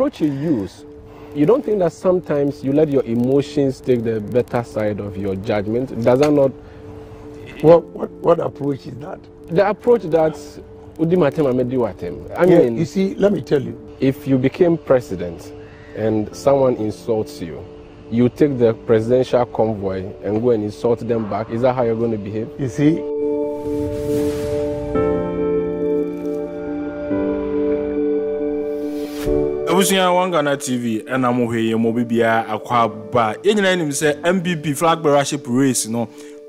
approach you use, you don't think that sometimes you let your emotions take the better side of your judgment? Does that not... What approach is that? The approach that... I mean... You see, let me tell you. If you became president and someone insults you, you take the presidential convoy and go and insult them back. Is that how you're going to behave? You see... Busia wangana TV ena mohoye mo bibia akwa ba yenyina nim se MPP flag bearership race no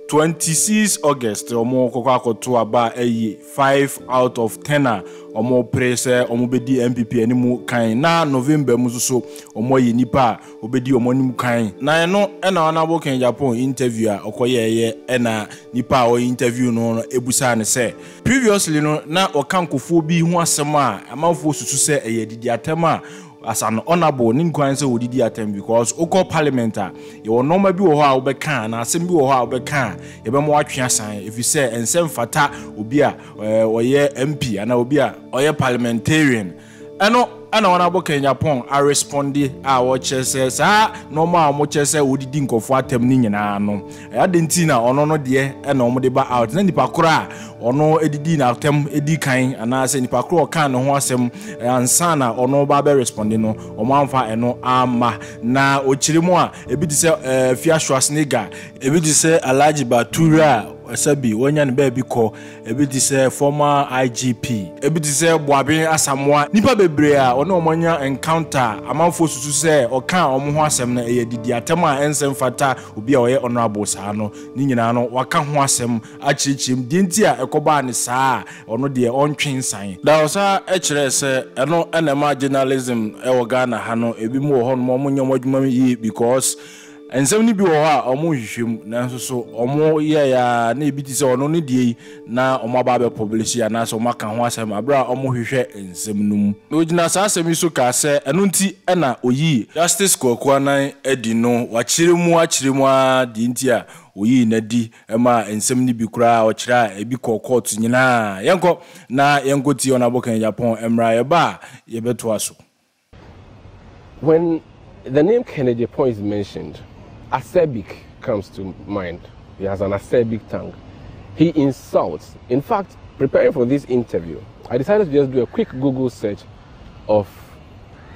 26 August omo kokoakoto aba aye 5 out of 10 omo prese omo bedi MPP animu kan na November mu so omo ye nipa obedi omo nim kan na no ena onabo Ken Japan interview a okoyeye ena nipa o interview no ebusa ne se previously no na okankofo bi hu asem a amafo susu se eye didi atem a as an honorable ninkwan se odidi atem because okọ parliamenta your normal bi wo ho a obeka na asem bi wo ho a obeka ye be mo atwe asan if you say ensem fata obi a oye MP ana obi a oye parliamentarian ano ana honorable Ken Japan a respondi a wo chese sa normal mo chese odidi nkofo atem ni nyina no adenti na ono no de e na omde ba out na nipa kora ono edidi na atem edi kan ana se nipa kora kan no ho asem ansa na ono ba be respondi no omanfa eno ama na ochirimo a ebi de se Afia Schwarzenegger ebi de se Alhaji Bature Sabi, when you baby call, a bit is a former IGP, a bit is a Buabin Asamoah, Nipa Bebrea, or no mania encounter, among forces to say, or can or more seminar, a diatama and sem fata, will be away honorable Sano, Ninano, Wakanwasem, Achichim, Dintia, a Cobani, sir, or no dear on train sign. There was a HRS, and no animal journalism, Elgana Hano, a bit more on Mommy, because. And so many people are almost so or more, yeah, maybe this or only day now on my Bible publicity and as on my can was my bra almost share in Seminum. Nojinasa Semisuka said, and unti Anna Oye, Justice Kokwana Edino, Wachirimo, Chirimoa, Dintia, Oye, Neddy, Emma, and Semini Bukra, or Chira, a big court in Yana, Yanko, na Yanko T on a book in Japan, Emra Ba, Yebetuaso. When the name Kennedy Agyapong is mentioned, acerbic comes to mind. He has an acerbic tongue. He insults. In fact, preparing for this interview, I decided to just do a quick Google search of,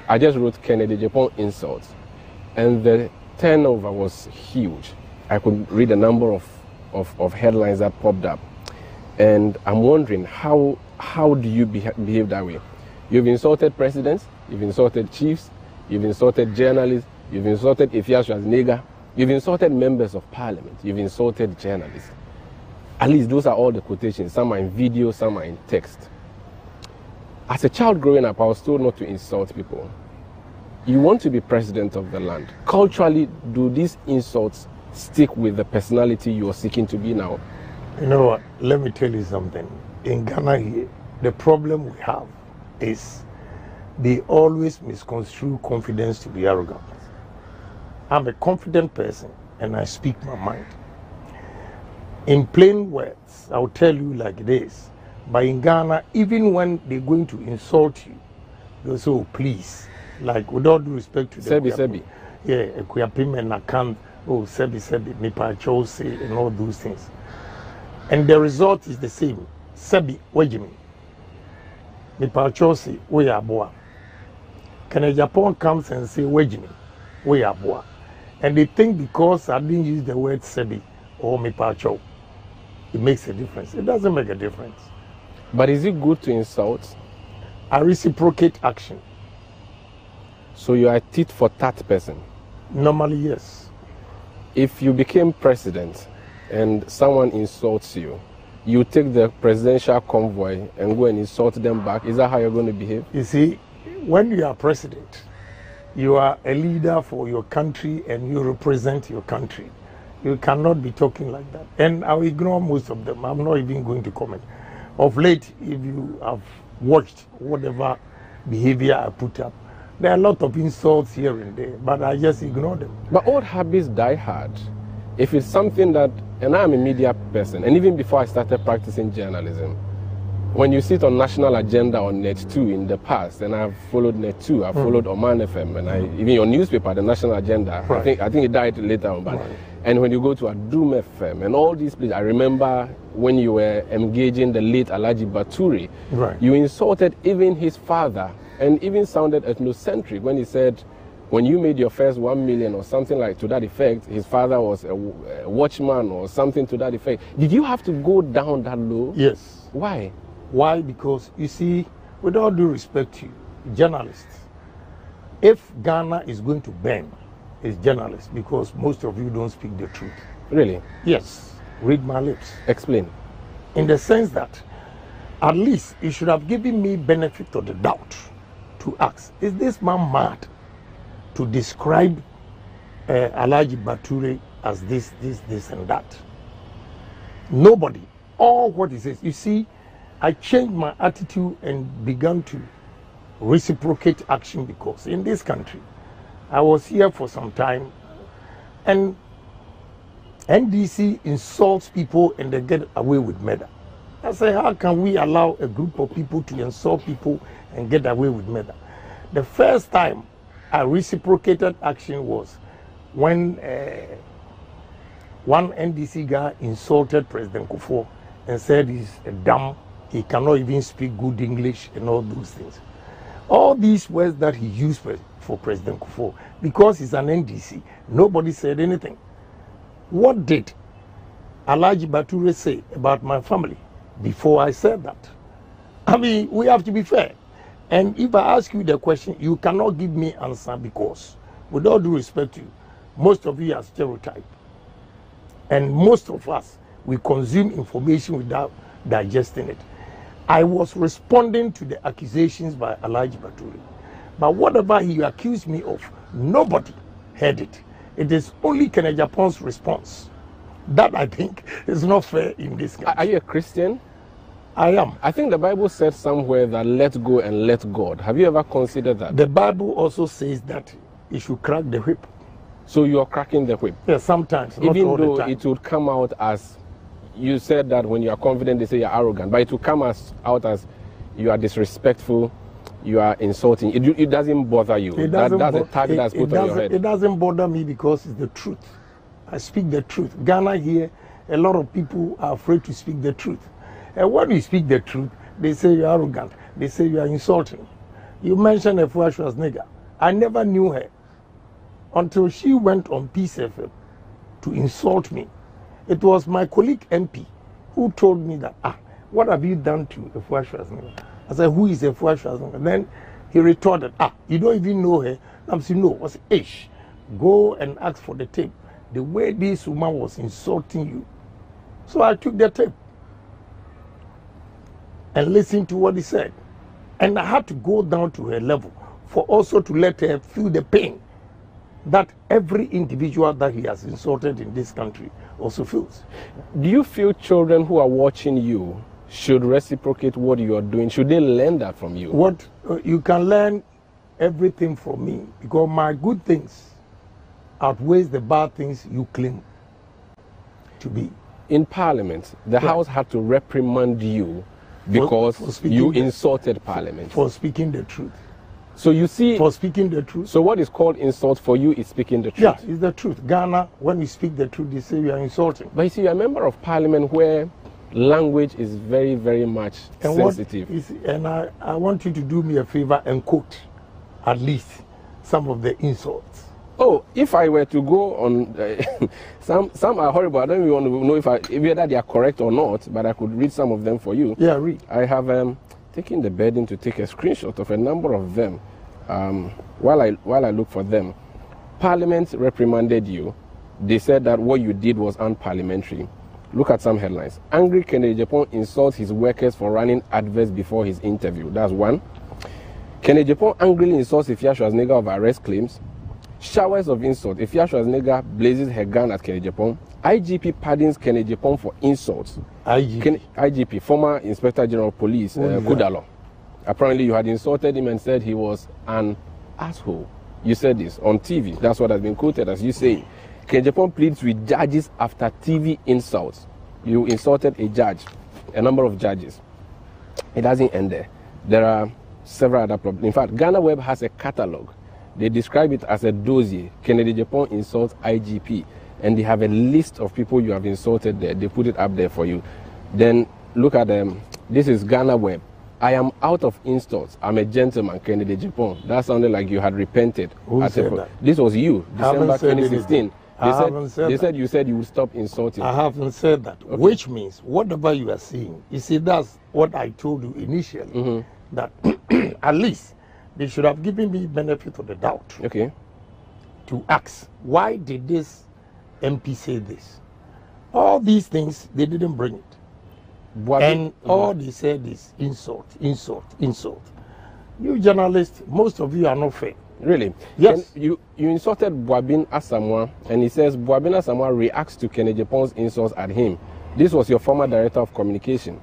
I just wrote Kennedy Agyapong insults. And the turnover was huge. I could read a number of headlines that popped up. And I'm wondering, how do you behave that way? You've insulted presidents, you've insulted chiefs, you've insulted journalists, you've insulted Afia Schwarzenegger, you've insulted members of parliament, you've insulted journalists. At least those are all the quotations. Some are in video, some are in text. As a child growing up, I was told not to insult people. You want to be president of the land. Culturally, do these insults stick with the personality you are seeking to be now? You know what? Let me tell you something. In Ghana here, the problem we have is they always misconstrue confidence to be arrogant. I'm a confident person and I speak my mind. In plain words, I'll tell you like this, but in Ghana, even when they're going to insult you, they'll say, oh, please, like with all due respect to them. Sebi, Sebi. Yeah, Kuyapim and Nakan, oh, Sebi, Sebi, Nipa Chose, and all those things. And the result is the same. Sebi, what do you mean? Nipa Chose, we are boa. Kennedy Agyapong comes and says, what do you mean? We are boa. And they think because I didn't use the word Sebi or Mipacho, it makes a difference. It doesn't make a difference. But is it good to insult? I reciprocate action. So you are a tit for tat person? Normally, yes. If you became president and someone insults you, you take the presidential convoy and go and insult them back. Is that how you're going to behave? You see, when you are president, you are a leader for your country and you represent your country. You cannot be talking like that. And I'll ignore most of them. I'm not even going to comment. Of late, if you have watched whatever behavior I put up, there are a lot of insults here and there, but I just ignore them. But old habits die hard. If it's something that, and I'm a media person, and even before I started practicing journalism, when you sit on National Agenda on Net2 in the past, and I've followed Net2, I've followed Oman FM, and even your newspaper, the National Agenda, right. I think it died later on, but and when you go to Adum FM and all these places, I remember when you were engaging the late Alhaji Baturi, you insulted even his father and even sounded ethnocentric when he said, when you made your first 1 million or something like to that effect, his father was a watchman or something to that effect. Did you have to go down that low? Yes. Why? Why? Because, you see, with all due respect to you, journalists, if Ghana is going to burn, it's journalists, because most of you don't speak the truth. Really? Yes. Read my lips. Explain. In the sense that, at least, you should have given me benefit of the doubt to ask, is this man mad to describe Alhaji Bature as this, and that? Nobody. All what he says. You see, I changed my attitude and began to reciprocate action, because in this country, I was here for some time, and NDC insults people and they get away with murder. I say, how can we allow a group of people to insult people and get away with murder? The first time I reciprocated action was when one NDC guy insulted President Kufuor and said he's a dumb, he cannot even speak good English and all those things. All these words that he used for President Kufuor, because he's an NDC, nobody said anything. What did Alhaji Bature say about my family before I said that? I mean, we have to be fair. And if I ask you the question, you cannot give me answer, because, with all due respect to you, most of you are stereotyped. And most of us, we consume information without digesting it. I was responding to the accusations by Alhaji Bature. But whatever he accused me of, nobody heard it. It is only Kennedy Agyapong's response that I think is not fair in this case. Are you a Christian? I am. I think the Bible said somewhere that let go and let God. Have you ever considered that? The Bible also says that you should crack the whip. So you are cracking the whip? Yes, sometimes. Even though it would come out as, you said that when you are confident, they say you are arrogant, but it would come out as you are disrespectful. You are insulting. It doesn't bother you. It doesn't that's a tag that's put on your head. It doesn't bother me, because it's the truth. I speak the truth. Ghana here, a lot of people are afraid to speak the truth. And when you speak the truth, they say you're arrogant. They say you are insulting. You mentioned Afia Schwarzenegger. I never knew her until she went on Peace FM to insult me. It was my colleague MP who told me that, what have you done to Afia Schwarzenegger? I said, who is Afia Schwarzenegger? Then he retorted, you don't even know her. I said, no, I said, ish, go and ask for the tape. The way this woman was insulting you. So I took the tape and listened to what he said. And I had to go down to her level for also to let her feel the pain that every individual that he has insulted in this country also feels. Do you feel children who are watching you should reciprocate what you are doing? Should they learn that from you? What you can learn everything from me, because my good things outweighs the bad things you claim to be. In Parliament, the House had to reprimand you because you insulted Parliament. For speaking the truth. So you see, for speaking the truth. So what is called insult for you is speaking the truth. Yeah, it's the truth. Ghana, when we speak the truth, they say we are insulting. But you see, you're a member of Parliament where language is very, very much sensitive. I want you to do me a favor and quote at least some of the insults. Oh, if I were to go on, some are horrible. I don't even want to know if whether they are correct or not, but I could read some of them for you. Yeah, read. I have taken the burden to take a screenshot of a number of them while I look for them. Parliament reprimanded you. They said that what you did was unparliamentary. Look at some headlines. Angry Kennedy Agyapong insults his workers for running adverts before his interview. That's one. Kennedy Agyapong angrily insults Afia Schwarzenegger of arrest claims. Showers of insult. Afia Schwarzenegger blazes her gun at Kennedy Agyapong. IGP pardons Kennedy Agyapong for insults. IGP, former Inspector General of Police, Kudalo. Apparently you had insulted him and said he was an asshole. You said this on TV. That's what has been quoted as you say. Kennedy Agyapong pleads with judges after TV insults. You insulted a judge, a number of judges. It doesn't end there. There are several other problems. In fact, Ghana Web has a catalog. They describe it as a dossier. Kennedy Agyapong insults IGP. And they have a list of people you have insulted there. They put it up there for you. Then look at them. This is Ghana Web. I am out of insults. I'm a gentleman, Kennedy Agyapong. That sounded like you had repented. Who said that? This was you, December 2016. They said you said you would stop insulting. I haven't said that. Okay. Which means whatever you are seeing, you see, that's what I told you initially, that at least they should have given me benefit of the doubt. Okay. To ask, why did this MP say this? All these things, they didn't bring it. And all they said is insult, insult, insult. You journalists, most of you are not fair. Really? Yes. And you insulted Buabin Asamoah, and he says Buabin Asamoah reacts to Kennedy Agyapong's insults at him. This was your former director of communication.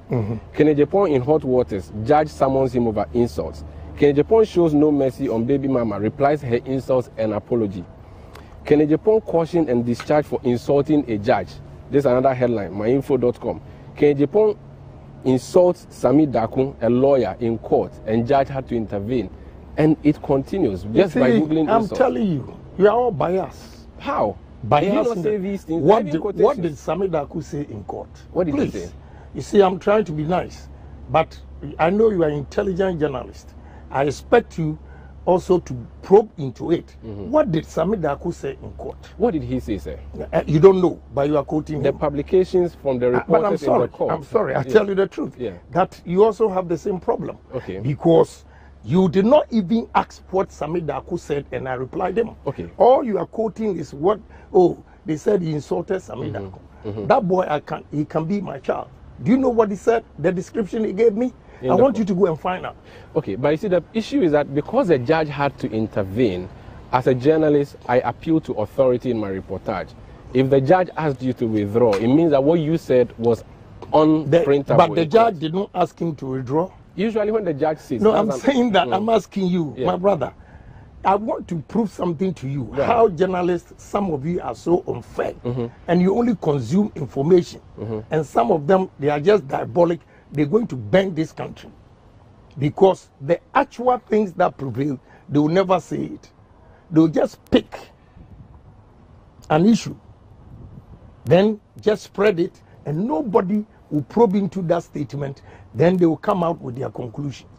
Kennedy Agyapong in hot waters, judge summons him over insults. Kennedy Agyapong shows no mercy on baby mama, replies her insults and apology. Kennedy Agyapong cautioned and discharged for insulting a judge. This is another headline, myinfo.com. Kennedy Agyapong insults Sammy Darko, a lawyer, in court, and judge had to intervene. And it continues just by Googling insults. I'm telling you, you are all biased. How? Biased. What did Sammy Darko say in court? What did he say? You see, I'm trying to be nice, but I know you are an intelligent journalist. I expect you also to probe into it. What did Sammy Darko say in court? What did he say, sir? You don't know, but you are quoting the publications from the reporters in the court. I'm sorry, I tell you the truth. That you also have the same problem. Okay. Because you did not even ask what Sammy Darko said, and I replied them. Okay. All you are quoting is what, oh, they said he insulted Sammy Darko. That boy, he can be my child. Do you know what he said? The description he gave me? I want you to go and find out. Okay, but you see, the issue is that because the judge had to intervene, as a journalist, I appeal to authority in my reportage. If the judge asked you to withdraw, it means that what you said was unprintable. But the judge did not ask him to withdraw. Usually when the judge says... No, I'm saying that. I'm asking you, my brother. I want to prove something to you. How journalists, some of you are so unfair. And you only consume information. And some of them, they are just diabolic. They're going to bend this country. Because the actual things that prevail, they will never say it. They'll just pick an issue. Then just spread it. And nobody will probe into that statement. Then they will come out with their conclusions.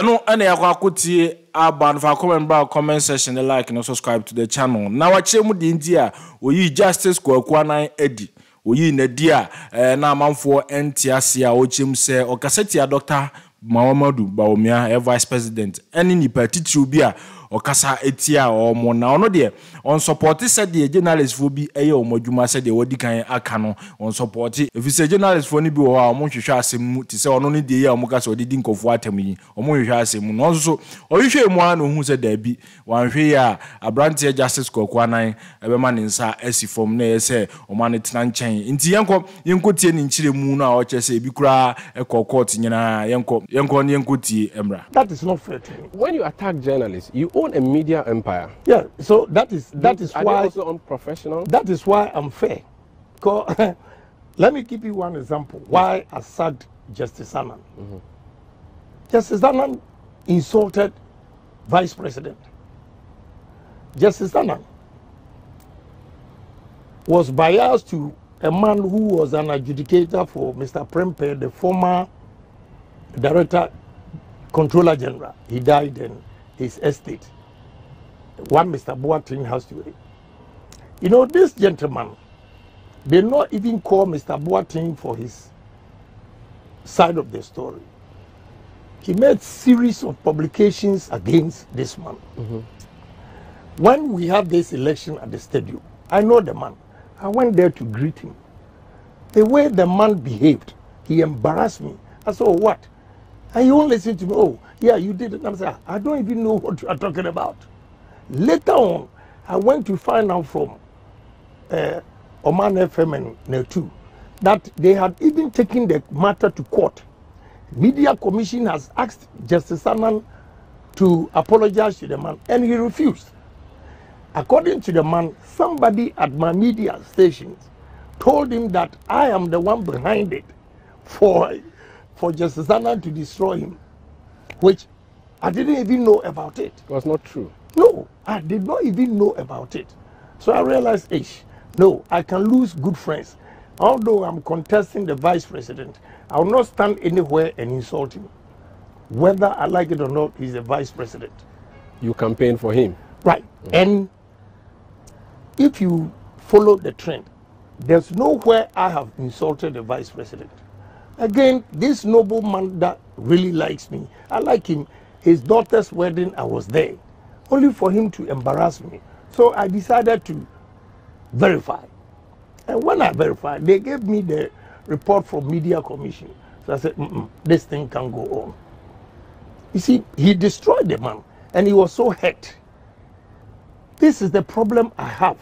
No, any akuti aban for comment section, like and subscribe to the channel. Now I chemu di India, we justice kwa kwana Eddie, we Nadia na manfo NTSA o chemu se o kaseti a Dr. Mahamadu Bawumia, Vice President, any ni partitu bi a o kasa etia o mo na ono de on support said the journalist for bi eye o modwuma said the wodi kan aka no on support if say journalist for ni bi o a mo hwehwa asem ti say ono ni de eye o mo kasa odi din kofo atamuyi o mo hwehwa asem no so o hwehwe mu an hu say da bi wan hwe ya abrantie justice kokwa nan e be ma ni nsa esi form na ye say o ma ne tena nchen nti yenko tie ni nchire mu na o che say bi kura e court nyina yenko ni yenko tie emra. That is not fair to you. When you attack journalists, you own a media empire. Yeah, so that is why they also unprofessional. That is why I'm fair. Let me give you one example. Why I sacked Justice Annan. Justice Annan insulted Vice President. Justice Annan was biased to a man who was an adjudicator for Mr. Prempeh, the former director, controller general. He died in his estate. One Mr. Boating has to wait. You know, this gentleman, they not even call Mr. Boating for his side of the story. He made series of publications against this man. When we had this election at the stadium, I know the man. I went there to greet him. The way the man behaved, he embarrassed me. I said, oh, what? And he won't listen to me. Oh, yeah, you did it. I'm saying, I don't even know what you are talking about. Later on, I went to find out from Oman FM and Netu that they had even taken the matter to court. Media Commission has asked Justice Annan to apologize to the man, and he refused. According to the man, somebody at my media stations told him that I am the one behind it for for Justice Annan to destroy him, which I didn't even know about it. It was not true. No, I did not even know about it. So I realized, no, I can lose good friends. Although I'm contesting the vice president, I will not stand anywhere and insult him. Whether I like it or not, he's the vice president. You campaign for him. Right. Mm-hmm. And if you follow the trend, there's nowhere I have insulted the vice president. Again, this noble man that really likes me, I like him. His daughter's wedding, I was there, only for him to embarrass me. So I decided to verify. And when I verified, they gave me the report from Media Commission. So I said, this thing can go on. You see, he destroyed the man, and he was so hurt. This is the problem I have.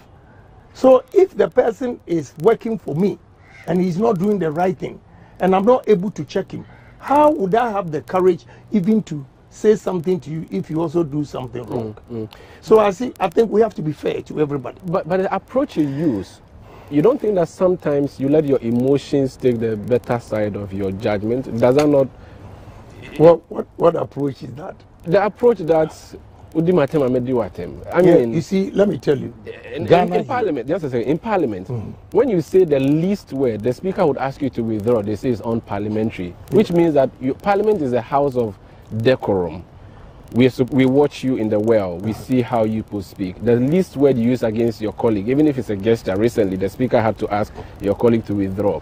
So if the person is working for me, and he's not doing the right thing, and I'm not able to check him, how would I have the courage even to say something to you if you also do something wrong? So I think we have to be fair to everybody. But the approach you use, you don't think that sometimes you let your emotions take the better side of your judgment? Does that not... Well, what approach is that? The approach that's... I mean, you see, let me tell you. In Parliament, just a second, in Parliament, when you say the least word, the Speaker would ask you to withdraw. They say it's unparliamentary, which means that Parliament is a house of decorum. We watch you in the well. We see how you speak. The least word you use against your colleague, even if it's a gesture. Recently, the Speaker had to ask your colleague to withdraw.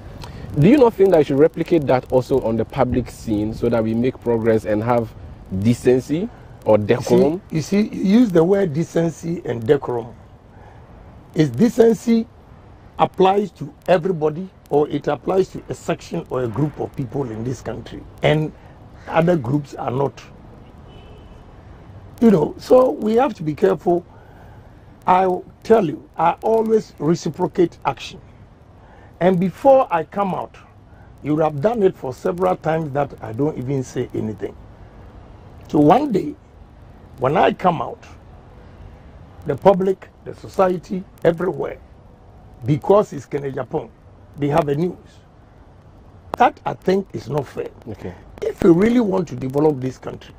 Do you not think that you should replicate that also on the public scene so that we make progress and have decency or decorum? You use the word decency and decorum. Is decency applies to everybody, or it applies to a section or a group of people in this country, and other groups are not? You know, so we have to be careful. I'll tell you, I always reciprocate action. And before I come out, you have done it for several times that I don't even say anything. So one day, when I come out, the public, the society, everywhere, because it's Kennedy Agyapong, they have a news. That, I think, is not fair. Okay. If we really want to develop this country,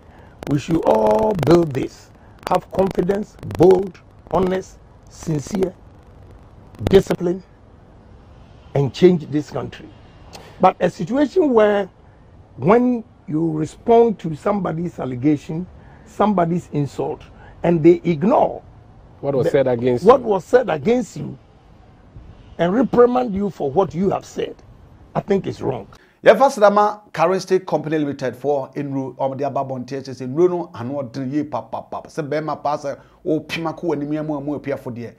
we should all build this. Have confidence, bold, honest, sincere, discipline, and change this country. But a situation where when you respond to somebody's allegation, somebody's insult, and they ignore what was said against you and reprimand you for what you have said, I think it's wrong. Yafasama Current State Company Limited for Enru or the Ababon Teachers in Runo and what Dri Papa Sebema Pasa or Pimaku and Miamu and Mopia for the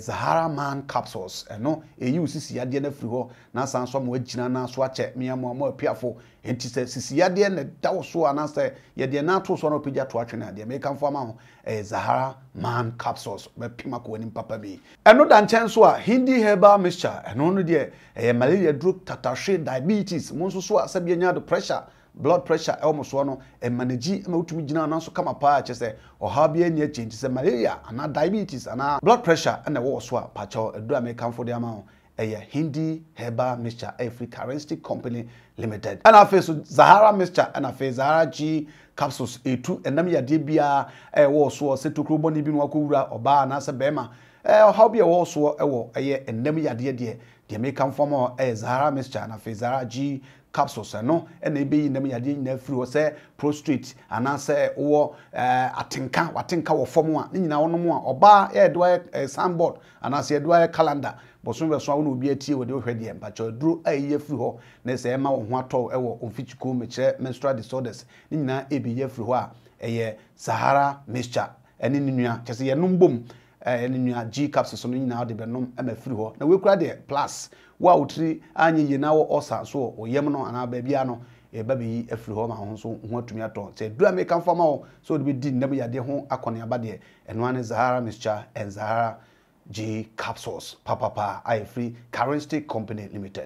Zahara man capsules and no AUCC Yadian Friho, Nasan Swamwejina, Swatchet, Miamu, more piafo, and she says, Sisiadian, Dawso, and answer Yadianato Sono Pija to Achina, the American farmer, a Zahara man capsules, where Pimaco and Papa B. And no dan chanswa, Hindi herbal mixture, and only dear, a malaria drug, tatashi, diabetes, Monsuswa, Sabiana, the pressure. Blood pressure almost one and manage multimina and also come apart chese or habia near changes and malaria and not diabetes and blood pressure and the war swap pacho a drama come for the amount a Hindi herbal mixture a Free Currency Company Limited and I face Zahara mixture and I face Zahara G capsules A2 and Namia Dibia a war swore set to Kruboni bin Wakura or Ba Nasa Bema or hobby war swore a war a year and Namia dear the American former a Zahara mixture and I face Zahara G capsules no and they be in the media in every was a prostrate and answer or a tinker what tinker or formula in our no more or bar air do a sandboard and I said do a calendar but soon as one will be a tea with your head but your drew a year through her next emma on what all our on which come menstrual disorders in na a be everywhere a Zahara mixture and in your just a boom and your G capsules on in our debenum and a through now we cried there plus wow tree and ye now osa so or Yemeno and our babyano a baby every home and so want to me at all. Say do I make a formal so we did never ya de home aconia body and one is Zahara mixture and Zahara G capsules papa pa I Free Currency Company Limited.